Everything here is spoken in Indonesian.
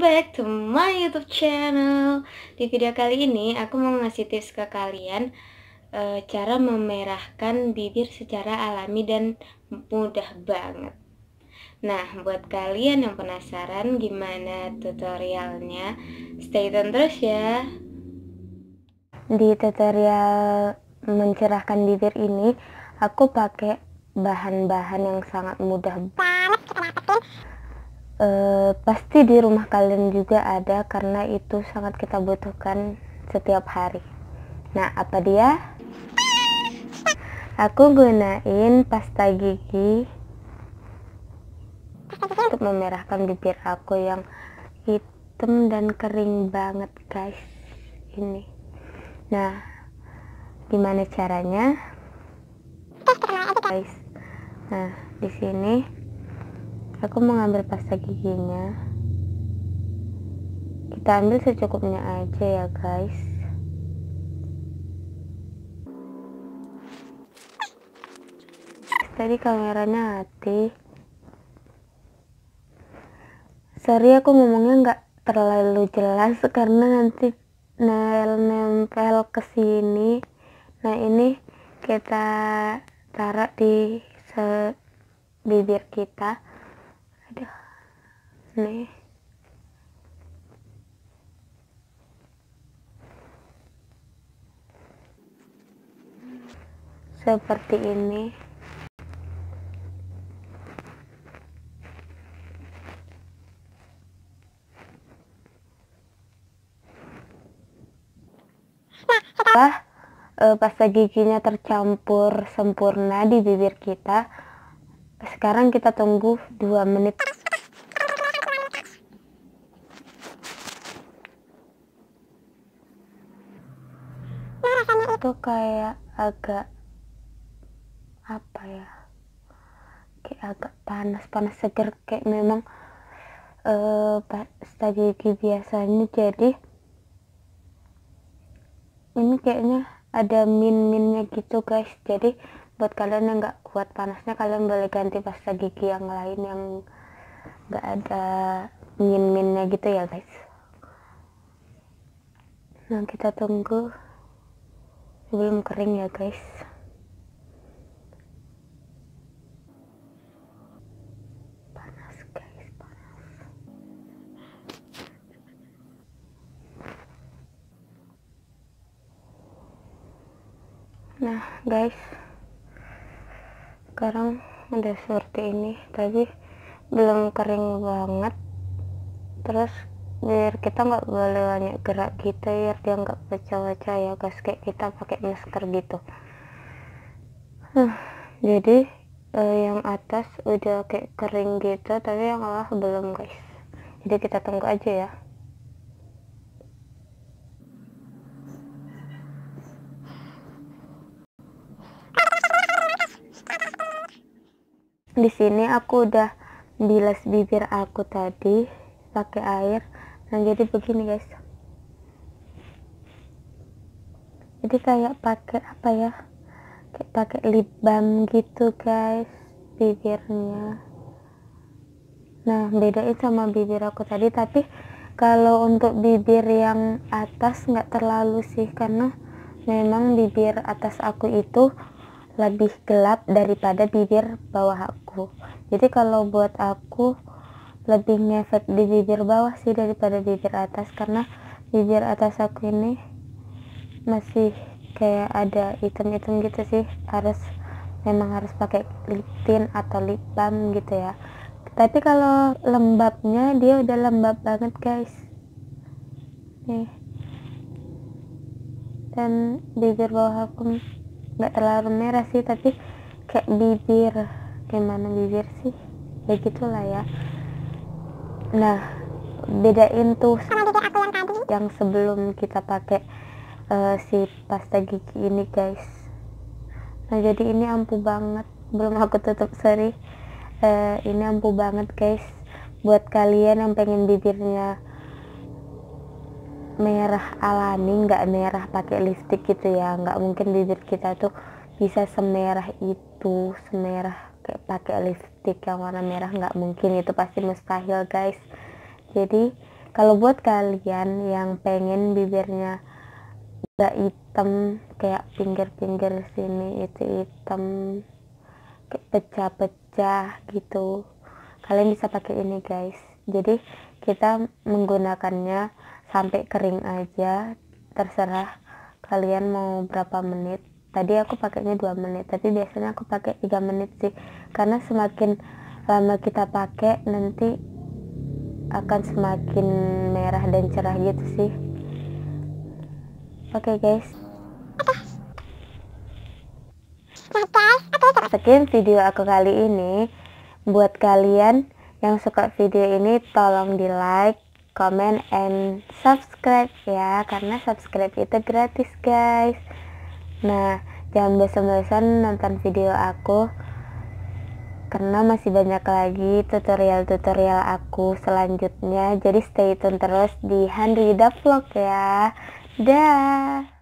Welcome back to my YouTube channel. Di video kali ini aku mau ngasih tips ke kalian cara memerahkan bibir secara alami dan mudah banget. Nah, buat kalian yang penasaran gimana tutorialnya, stay tune terus ya. Di tutorial mencerahkan bibir ini aku pakai bahan-bahan yang sangat mudah banget kita dapetin. Pasti di rumah kalian juga ada karena itu sangat kita butuhkan setiap hari. Nah, apa dia? Aku gunain pasta gigi untuk memerahkan bibir aku yang hitam dan kering banget, guys. Ini. Nah, gimana caranya? Guys. Nah, di sini aku mengambil pasta giginya, kita ambil secukupnya aja ya guys. Tadi kameranya hati, sorry aku ngomongnya nggak terlalu jelas karena nanti nempel ke sini. Nah, ini kita taruh di bibir kita. Nih, seperti ini. Setelah pasta giginya tercampur sempurna di bibir kita, sekarang kita tunggu 2 menit. Itu kayak agak apa ya, kayak agak panas seger, kayak memang pasta gigi biasanya. Jadi ini kayaknya ada minnya gitu guys. Jadi buat kalian yang nggak kuat panasnya, kalian boleh ganti pasta gigi yang lain yang nggak ada minnya gitu ya guys. Nah, kita tunggu sebelum kering ya guys. Panas guys, panas. Nah guys, sekarang udah seperti ini, tapi belum kering banget. Terus biar kita nggak boleh banyak gerak gitu biar dia nggak pecah-pecah ya guys, kayak kita pakai masker gitu. Jadi yang atas udah kayak kering gitu, tapi yang bawah belum guys. Jadi kita tunggu aja ya. Di sini aku udah bilas bibir aku tadi pakai air. Nah, jadi begini guys. Jadi kayak pakai apa ya, kayak pakai lip balm gitu guys bibirnya. Nah, bedain sama bibir aku tadi. Tapi kalau untuk bibir yang atas nggak terlalu sih, karena memang bibir atas aku itu lebih gelap daripada bibir bawah aku. Jadi kalau buat aku lebih ngefek di bibir bawah sih daripada bibir atas, karena bibir atas aku ini masih kayak ada hitam-hitam gitu sih. Memang harus pakai lip tint atau lip balm gitu ya. Tapi kalau lembabnya dia udah lembab banget guys nih, dan bibir bawah aku nggak terlalu merah sih, tapi kayak bibir gimana, bibir sih begitulah ya. Nah, bedain tuh sama bibir aku yang tadi, yang sebelum kita pakai si pasta gigi ini guys. Nah, jadi ini ampuh banget, belum aku tutup, sorry. Ini ampuh banget guys buat kalian yang pengen bibirnya merah alami, nggak merah pakai lipstick gitu ya. Nggak mungkin bibir kita tuh bisa semerah itu, semerah kayak pakai lipstick yang warna merah, nggak mungkin, itu pasti mustahil guys. Jadi Kalau buat kalian yang pengen bibirnya gak hitam, kayak pinggir-pinggir sini itu hitam, pecah-pecah gitu, kalian bisa pakai ini guys. Jadi kita menggunakannya sampai kering aja, terserah kalian mau berapa menit. Tadi aku pakainya 2 menit, tapi biasanya aku pakai 3 menit sih, karena semakin lama kita pakai nanti akan semakin merah dan cerah gitu sih. Oke guys, sekian video aku kali ini. Buat kalian yang suka video ini tolong di like, comment, and subscribe ya, karena subscribe itu gratis guys. Nah, jangan bosan-bosan nonton video aku, karena masih banyak lagi tutorial-tutorial aku selanjutnya. Jadi stay tune terus di Hanrida Vlog ya. Dah.